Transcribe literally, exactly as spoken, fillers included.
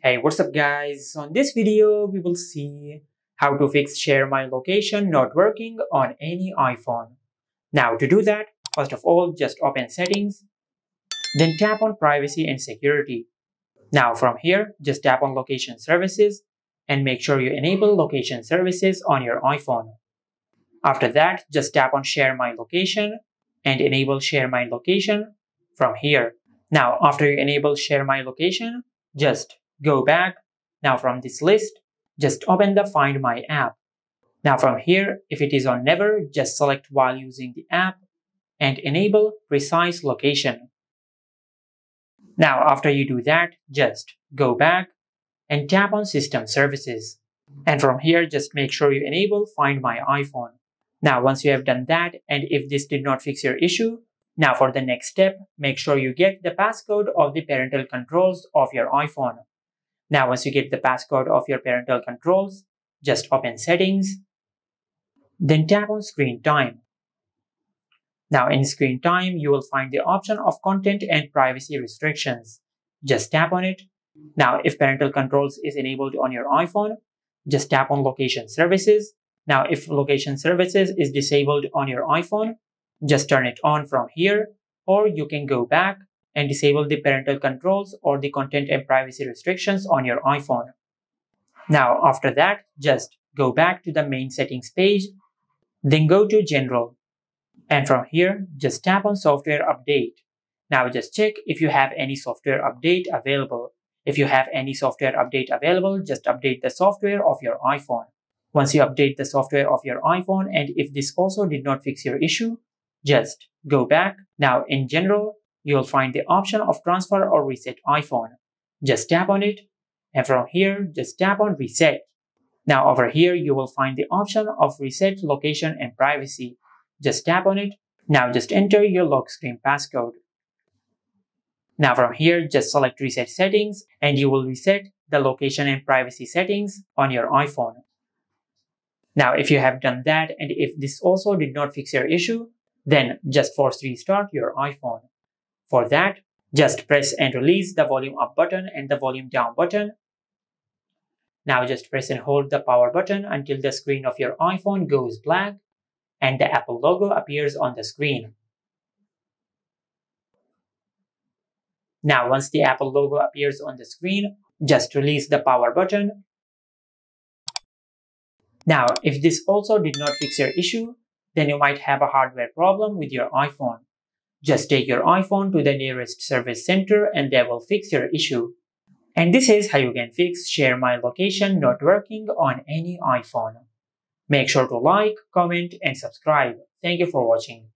Hey, what's up guys? On this video, we will see how to fix Share My Location not working on any iPhone. Now to do that, first of all, just open Settings, then tap on Privacy and Security. Now from here, just tap on Location Services and make sure you enable Location Services on your iPhone. After that, just tap on Share My Location and enable Share My Location from here. Now after you enable Share My Location, just go back. Now from this list, just open the Find My app. Now from here, if it is on Never, just select While using the app and enable Precise Location. Now after you do that, just go back and tap on System Services. And from here, just make sure you enable Find My iPhone. Now once you have done that, and if this did not fix your issue, now for the next step, make sure you get the passcode of the parental controls of your iPhone. Now once you get the passcode of your parental controls, just open Settings, then tap on Screen Time. Now in Screen Time, you will find the option of Content and Privacy Restrictions. Just tap on it. Now if parental controls is enabled on your iPhone, just tap on Location Services. Now if Location Services is disabled on your iPhone, just turn it on from here, or you can go back and disable the parental controls or the content and privacy restrictions on your iPhone. Now after that, just go back to the main settings page, then go to General. And from here, just tap on Software Update. Now just check if you have any software update available. If you have any software update available, just update the software of your iPhone. Once you update the software of your iPhone, and if this also did not fix your issue, just go back. Now in General, you'll find the option of Transfer or Reset iPhone. Just tap on it, and from here, just tap on Reset. Now over here, you will find the option of Reset Location and Privacy. Just tap on it. Now just enter your lock screen passcode. Now from here, just select Reset Settings, and you will reset the location and privacy settings on your iPhone. Now if you have done that, and if this also did not fix your issue, then just force restart your iPhone. For that, just press and release the volume up button and the volume down button. Now just press and hold the power button until the screen of your iPhone goes black and the Apple logo appears on the screen. Now once the Apple logo appears on the screen, just release the power button. Now if this also did not fix your issue, then you might have a hardware problem with your iPhone. Just take your iPhone to the nearest service center and they will fix your issue. And this is how you can fix Share My Location not working on any iPhone. Make sure to like, comment, and subscribe. Thank you for watching.